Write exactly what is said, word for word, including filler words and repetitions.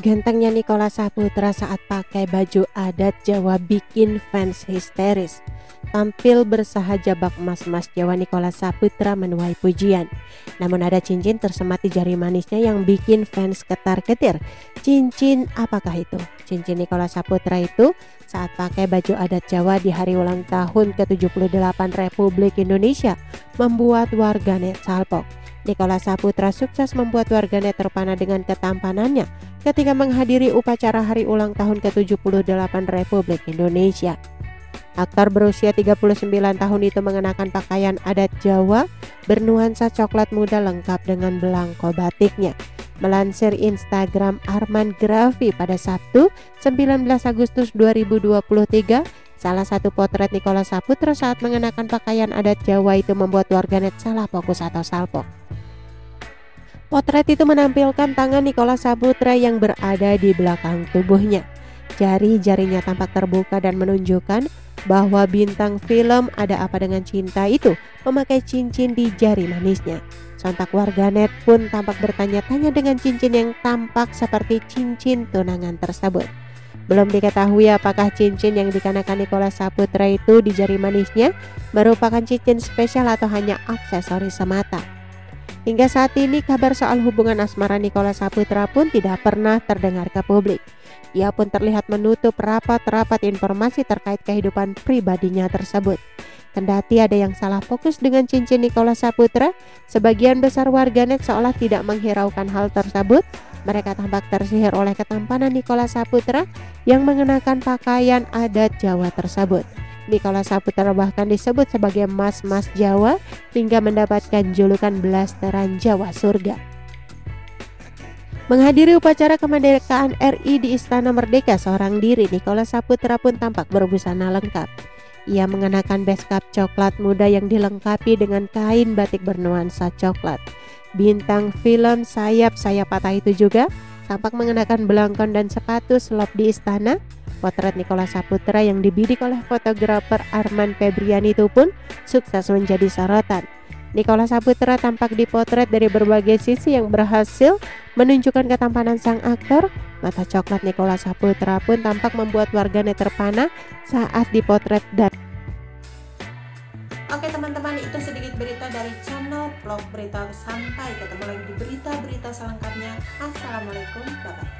Gantengnya Nicholas Saputra saat pakai baju adat Jawa bikin fans histeris. Tampil bersahaja bak emas-emas Jawa, Nicholas Saputra menuai pujian. Namun ada cincin tersemat di jari manisnya yang bikin fans ketar-ketir. Cincin apakah itu? Cincin Nicholas Saputra itu saat pakai baju adat Jawa di hari ulang tahun ke tujuh puluh delapan Republik Indonesia membuat warganet salpok. Nicholas Saputra sukses membuat warganet terpana dengan ketampanannya ketika menghadiri upacara hari ulang tahun ke tujuh puluh delapan Republik Indonesia. Aktor berusia tiga puluh sembilan tahun itu mengenakan pakaian adat Jawa bernuansa coklat muda lengkap dengan belangko batiknya. Melansir Instagram Arman Grafi pada Sabtu sembilan belas Agustus dua ribu dua puluh tiga, salah satu potret Nicholas Saputra saat mengenakan pakaian adat Jawa itu membuat warganet salah fokus atau salpok. Potret itu menampilkan tangan Nicholas Saputra yang berada di belakang tubuhnya. Jari-jarinya tampak terbuka dan menunjukkan bahwa bintang film Ada Apa Dengan Cinta itu memakai cincin di jari manisnya. Sontak warganet pun tampak bertanya-tanya dengan cincin yang tampak seperti cincin tunangan tersebut. Belum diketahui apakah cincin yang dikenakan Nicholas Saputra itu di jari manisnya merupakan cincin spesial atau hanya aksesoris semata. Hingga saat ini kabar soal hubungan asmara Nicholas Saputra pun tidak pernah terdengar ke publik. Ia pun terlihat menutup rapat-rapat informasi terkait kehidupan pribadinya tersebut. Kendati ada yang salah fokus dengan cincin Nicholas Saputra, sebagian besar warganet seolah tidak menghiraukan hal tersebut. Mereka tampak tersihir oleh ketampanan Nicholas Saputra yang mengenakan pakaian adat Jawa tersebut. Nicholas Saputra bahkan disebut sebagai mas-mas Jawa hingga mendapatkan julukan Blasteran Jawa Surga. Menghadiri upacara kemerdekaan R I di Istana Merdeka seorang diri, Nicholas Saputra pun tampak berbusana lengkap. Ia mengenakan beskap coklat muda yang dilengkapi dengan kain batik bernuansa coklat. Bintang film sayap-sayap patah itu juga tampak mengenakan belangkon dan sepatu selop di istana. Potret Nicholas Saputra yang dibidik oleh fotografer Arman Febrian itu pun sukses menjadi sorotan. Nicholas Saputra tampak dipotret dari berbagai sisi yang berhasil menunjukkan ketampanan sang aktor. Mata coklat Nicholas Saputra pun tampak membuat warganet terpana saat dipotret dan... Oke teman-teman, itu sedikit berita dari channel Vlog Berita. Sampai ketemu lagi di berita-berita selengkapnya. Assalamualaikum, bye-bye.